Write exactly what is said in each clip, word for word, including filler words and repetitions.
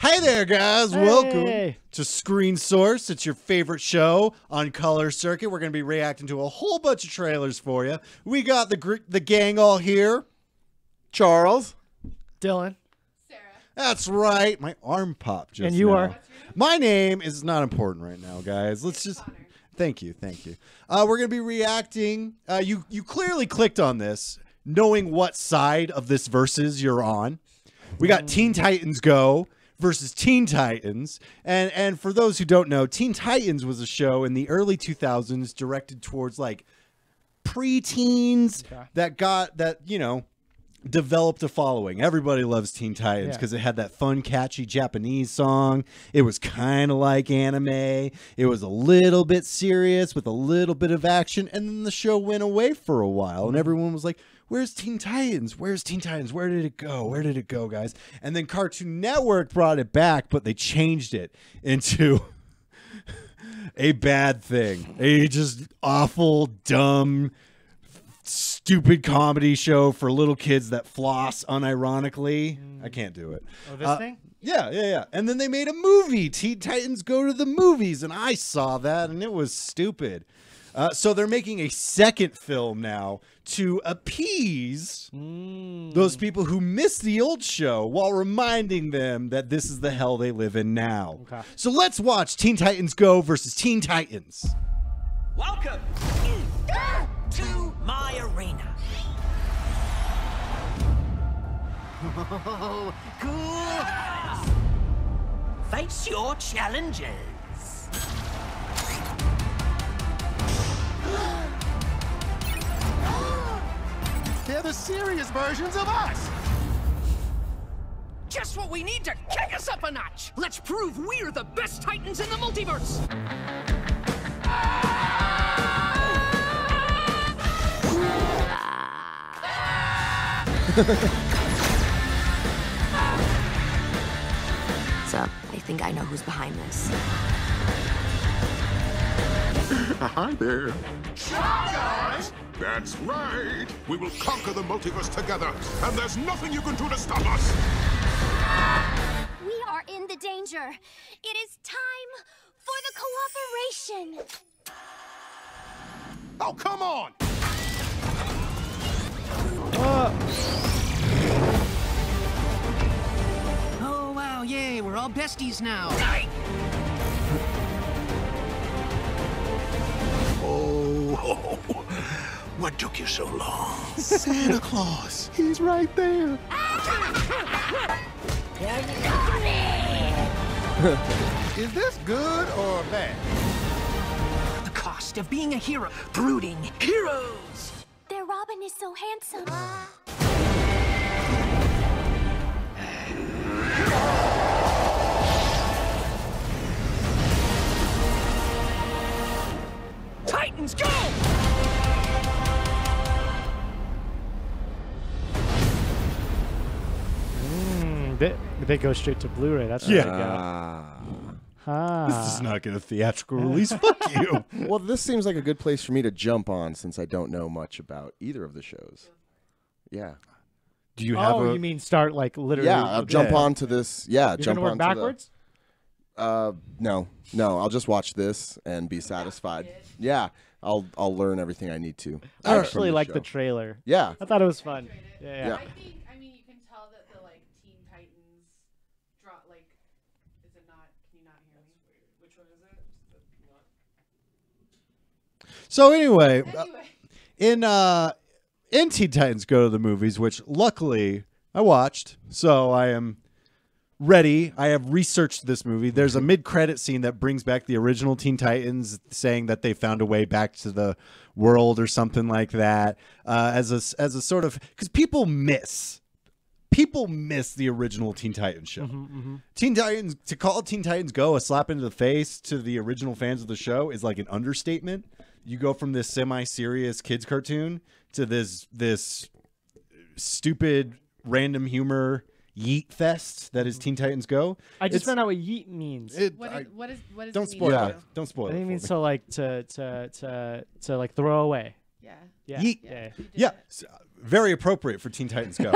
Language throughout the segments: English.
Hey there, guys. Hey. Welcome to Screen Source. It's your favorite show on Color Circuit. We're going to be reacting to a whole bunch of trailers for you. We got the gr the gang all here. Charles. Dylan. Sarah. That's right. My arm popped just now. And you are? My name is not important right now, guys. Let's just... Thank you. Thank you. Uh, we're going to be reacting. Uh, you, you clearly clicked on this, knowing what side of this versus you're on. We got Teen Titans Go versus Teen Titans. And and for those who don't know, Teen Titans was a show in the early two thousands directed towards like pre-teens okay. that got that, you know, developed a following. Everybody loves Teen Titans because yeah. it had that fun, catchy Japanese song. It was kind of like anime. It was a little bit serious with a little bit of action. And then the show went away for a while and everyone was like, where's Teen Titans? Where's Teen Titans? Where did it go? Where did it go, guys? And then Cartoon Network brought it back, but they changed it into a bad thing. A just awful, dumb, stupid comedy show for little kids that floss unironically. Mm. I can't do it. Oh, this uh, thing? Yeah, yeah, yeah. And then they made a movie. Teen Titans Go to the Movies, and I saw that, and it was stupid. Uh, so they're making a second film now to appease mm. those people who miss the old show while reminding them that this is the hell they live in now. Okay. So let's watch Teen Titans Go versus Teen Titans. Welcome to my arena. Oh, cool. Ah. Face your challenges. They're the serious versions of us! Just what we need to kick us up a notch! Let's prove we're the best Titans in the multiverse! What's up? I think I know who's behind this. Hi there. Chargers! That's right. We will conquer the multiverse together, and there's nothing you can do to stop us. We are in the danger. It is time for the cooperation. Oh, come on! Uh. Oh, wow, yay. We're all besties now. Night. Oh, what took you so long? Santa Claus, he's right there. Is this good or bad? The cost of being a hero, brooding heroes. Their Robin is so handsome. Titans, go! Mm, they, they go straight to Blu-ray. That's yeah. Go. Ah. This is not going to theatrical release. Fuck you. Well, this seems like a good place for me to jump on since I don't know much about either of the shows. Yeah. Do you have? Oh, a... you mean start like literally? Yeah, I'll jump yeah. onto this. Yeah, You're jump work on backwards. To the... Uh, no, no, I'll just watch this and be satisfied. Yeah, I'll, I'll learn everything I need to. I actually like the trailer. Yeah. I thought it was fun. Yeah, yeah. yeah. I think, I mean, you can tell that the, like, Teen Titans draw, like, is it not, can you not hear me? Which one is it? So anyway, anyway. Uh, in, uh, in Teen Titans Go to the Movies, which luckily I watched, so I am... ready. I have researched this movie. There's a mid-credit scene that brings back the original Teen Titans saying that they found a way back to the world or something like that uh, as a, as a sort of... Because people miss. People miss the original Teen Titans show. Mm-hmm, mm-hmm. Teen Titans... To call Teen Titans Go a slap into the face to the original fans of the show is like an understatement. You go from this semi-serious kids cartoon to this this stupid random humor... yeet fest that is Teen Titans Go. I just found out what yeet means. It, what, is, what is what is Don't it spoil yeah. it. Don't spoil it. It means to like to to to to like throw away. Yeah. Yeah. Yeet. Yeah. yeah. yeah. So, very appropriate for Teen Titans Go.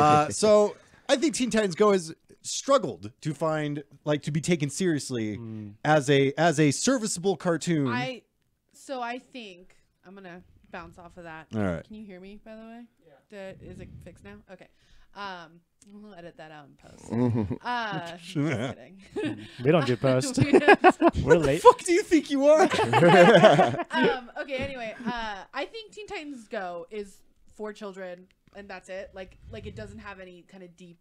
uh, so I think Teen Titans Go is struggled to find, like, to be taken seriously mm. as a as a serviceable cartoon. I so I think I'm gonna bounce off of that. All right. Can you hear me, by the way? Yeah. The, is it fixed now? Okay. Um, we'll edit that out in post. Uh, just kidding. We don't get post. We're what late. The fuck do you think you are? um, okay. Anyway, uh, I think Teen Titans Go is for children, and that's it. Like, like it doesn't have any kind of deep,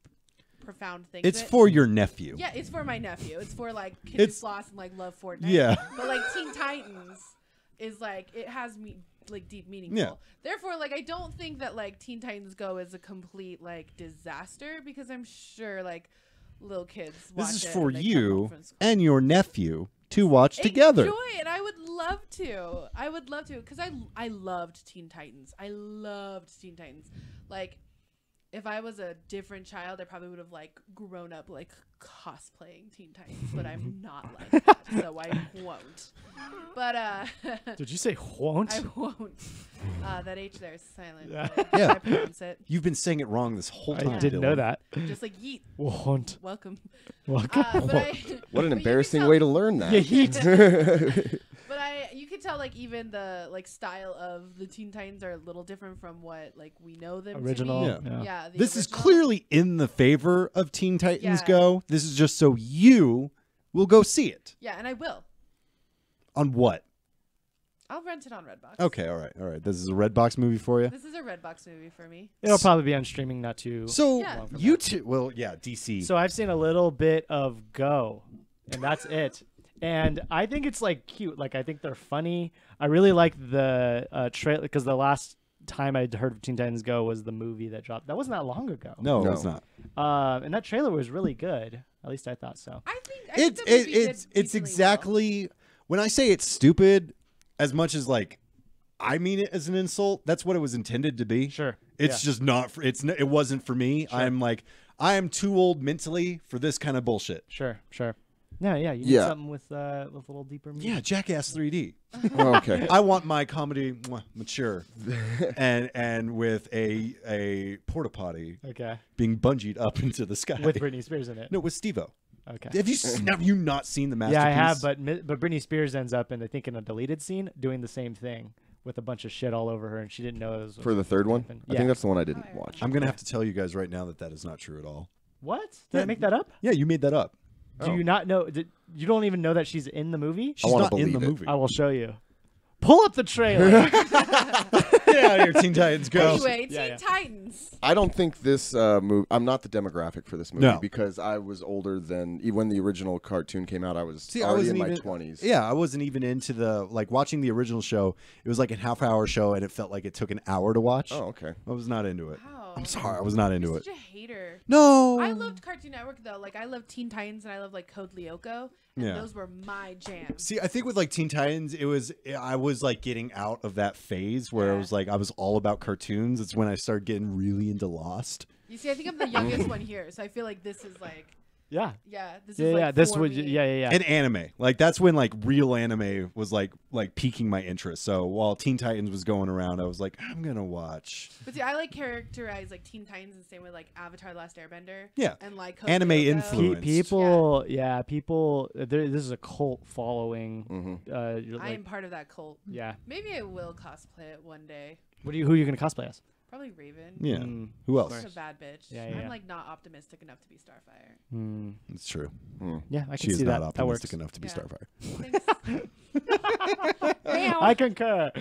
profound things. It's for your nephew. Yeah, it's for my nephew. It's for like kids lost and like love Fortnite. Yeah. But like Teen Titans is like it has me. like deep meaningful. Yeah. Therefore, like I don't think that like Teen Titans Go is a complete like disaster, because I'm sure like little kids watch this is it for and you and your nephew to watch Enjoy together. Enjoy it. I would love to. I would love to because I I loved Teen Titans. I loved Teen Titans. Like if I was a different child, I probably would have like grown up like cosplaying Teen Titans, but I'm not like that, so I won't. But uh, did you say won't? I won't. Uh, that H there is silent. Yeah, yeah. I pronounce it. You've been saying it wrong this whole time. I didn't Dylan. know that. Just like yeet. Won't. Welcome. Welcome. Uh, but I, what an embarrassing tell, way to learn that. Yeah, yeet. But I, you can tell like even the like style of the Teen Titans are a little different from what like we know them. Original. To be. Yeah. yeah. yeah the this original. is clearly in the favor of Teen Titans yeah. Go. This is just so you will go see it. Yeah, and I will. On what? I'll rent it on Redbox. Okay, all right, all right. This is a Redbox movie for you? This is a Redbox movie for me. It'll probably be on streaming not too So, yeah. you two, well, yeah, D C. So I've seen a little bit of Go, and that's it. And I think it's, like, cute. Like, I think they're funny. I really like the uh, trailer, because the last time I'd heard of Teen Titans Go was the movie that dropped. That wasn't that long ago. No, no. It was not. Uh, and that trailer was really good. At least I thought so. I think, I it, think it, it's it's exactly well. When I say it's stupid, as much as like I mean it as an insult. That's what it was intended to be. Sure, it's yeah. just not. For, it's it wasn't for me. Sure. I'm like I am too old mentally for this kind of bullshit. Sure, sure. No, yeah, you need yeah. something with uh, with a little deeper meaning. Yeah, Jackass three D. Oh, okay, I want my comedy mwah, mature, and and with a a porta potty. Okay, being bungeed up into the sky with Britney Spears in it. No, with Steve-O. Okay. Have you have you not seen the masterpiece? Yeah, I have, but but Britney Spears ends up in I think in a deleted scene doing the same thing with a bunch of shit all over her, and she didn't know it was for the third one. Yeah. I think that's the one I didn't watch. I'm gonna have to tell you guys right now that that is not true at all. What? Did yeah. I make that up? Yeah, you made that up. Do oh. you not know? Did, you don't even know that she's in the movie? She's not in the it. movie. I will show you. Pull up the trailer. Get out of here, Teen Titans Go. Anyway, Teen yeah, yeah. Titans. I don't think this uh, movie. I'm not the demographic for this movie no. because I was older than when the original cartoon came out. I was See, already I in my even, twenties. Yeah, I wasn't even into the like watching the original show. It was like a half hour show, and it felt like it took an hour to watch. Oh, okay. I was not into it. Wow. I'm sorry, I was not into You're it. Such a hater. No. I loved Cartoon Network though. Like I loved Teen Titans, and I loved like Code Lyoko. And yeah. those were my jams. See, I think with like Teen Titans, it was I was like getting out of that phase where yeah. it was like I was all about cartoons. It's when I started getting really into Lost. You see, I think I'm the youngest one here, so I feel like this is like yeah, yeah, this yeah, is yeah, like this would, yeah, yeah, yeah. And anime, like that's when like real anime was like like piquing my interest. So while Teen Titans was going around, I was like, I'm gonna watch. But see, I like characterize like Teen Titans the same way like Avatar the Last Airbender. Yeah, and like Code anime influence. People, yeah, yeah people. There, this is a cult following. Mm-hmm. uh, you're like, I am part of that cult. Yeah, maybe I will cosplay it one day. What do you? Who are you gonna cosplay as? Probably Raven. Yeah. Mm. Who else? She's a bad bitch. Yeah, yeah, I'm like not optimistic enough to be Starfire. Mm. It's true. Mm. Yeah, I can she see that. She's not optimistic enough to be yeah. Starfire. I concur.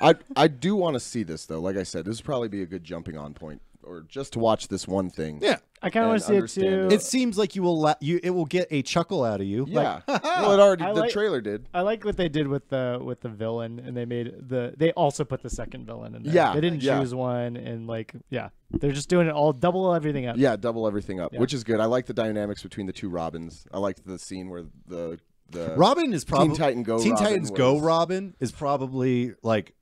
I I do want to see this though. Like I said, this would probably be a good jumping on point, or just to watch this one thing. Yeah, I kind of want to see it too. It. it seems like you will. La you it will get a chuckle out of you. Yeah. Like, well, it already I the like, trailer did. I like what they did with the with the villain, and they made the. They also put the second villain in there. Yeah. They didn't yeah. choose one, and like yeah, they're just doing it all double everything up. Yeah, double everything up, yeah. which is good. I like the dynamics between the two Robins. I like the scene where the the Robin is probably Teen Titan Go. Teen Robin Titans was. Go Robin is probably like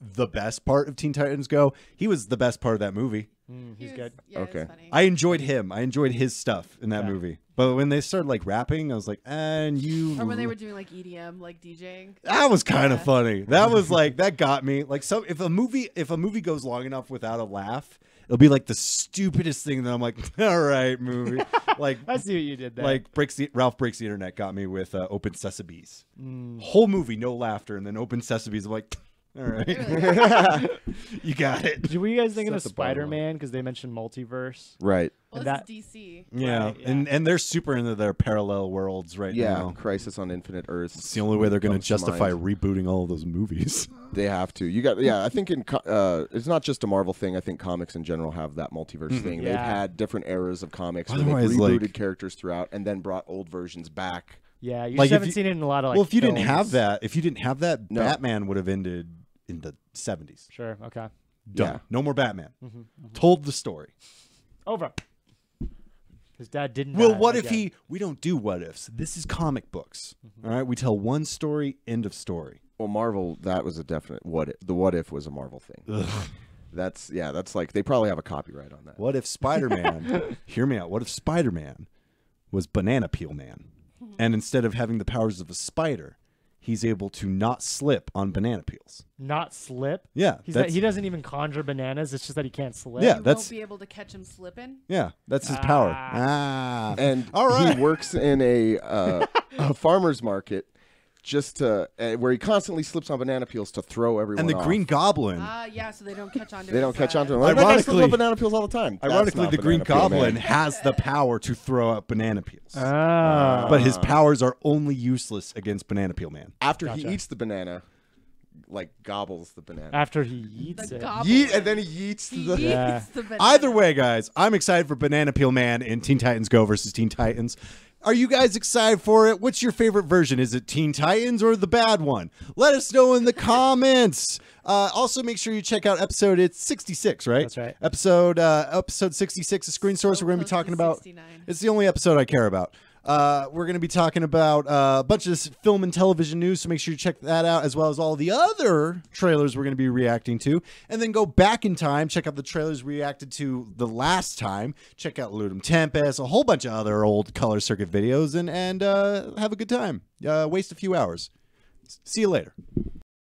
the best part of Teen Titans Go. He was the best part of that movie. Mm, he's he was, good. Yeah, okay. I enjoyed him. I enjoyed his stuff in that yeah. movie. But when they started like rapping, I was like, and you. Or when they were doing like E D M, like DJing. That was kind of yeah. funny. That was like that got me. Like so, if a movie if a movie goes long enough without a laugh, it'll be like the stupidest thing that I'm like, all right, movie. Like I see what you did there. Like breaks the, Ralph Breaks the Internet got me with uh, Open Sesames. Mm. Whole movie, no laughter, and then Open Sesames. I'm like, all right, you got it. Were you guys thinking of Spider-Man because they mentioned multiverse? Right. Well, that D C. Yeah. Right, yeah, and and they're super into their parallel worlds right yeah, now. Yeah, Crisis on Infinite Earths. It's the only way they're going to justify rebooting all of those movies. They have to. You got yeah. I think in uh, it's not just a Marvel thing. I think comics in general have that multiverse mm-hmm. thing. Yeah. They've had different eras of comics. Otherwise, where they've rebooted like... characters throughout and then brought old versions back. Yeah, you like just haven't you, seen it in a lot of like. Well, if you films. didn't have that, if you didn't have that, no. Batman would have ended in the seventies. Sure. Okay. Done. Yeah. No more Batman. Mm-hmm, mm-hmm. Told the story. Over. His dad didn't. Well, what if he? We don't do what ifs. This is comic books. Mm-hmm. All right, we tell one story, end of story. Well, Marvel, that was a definite what if. The what if was a Marvel thing. Ugh. That's yeah. That's like they probably have a copyright on that. What if Spider-Man? Hear me out. What if Spider-Man was Banana Peel Man, and instead of having the powers of a spider, he's able to not slip on banana peels. Not slip? Yeah. He's not, he doesn't even conjure bananas. It's just that he can't slip. Yeah, you that's, won't be able to catch him slipping? Yeah, that's his ah. power. Ah. And all right. He works in a, uh, a farmer's market just to, uh, where he constantly slips on banana peels to throw everyone And the off. Green Goblin. Uh, yeah, so they don't catch on to him. They don't catch on to him. Ironically, I slip on banana peels all the time. Ironically, the Green Goblin has the power to throw out banana peels. Oh. But his powers are only useless against Banana Peel Man. After gotcha. he eats the banana, like gobbles the banana. After he eats the it. Yeet, and then he yeets he the, yeets yeah. the banana. Either way, guys, I'm excited for Banana Peel Man in Teen Titans Go versus Teen Titans. Are you guys excited for it? What's your favorite version? Is it Teen Titans or the bad one? Let us know in the comments. Uh, also, make sure you check out episode it's sixty-six, right? That's right. Episode uh, episode sixty-six of Screen Source. So we're going to be talking about. It's the only episode I care about. Uh, we're going to be talking about uh, a bunch of this film and television news, so make sure you check that out, as well as all the other trailers we're going to be reacting to. And then go back in time, check out the trailers we reacted to the last time. Check out Ludum Tempest, a whole bunch of other old Color Circuit videos, and, and uh, have a good time. Uh, waste a few hours. See you later.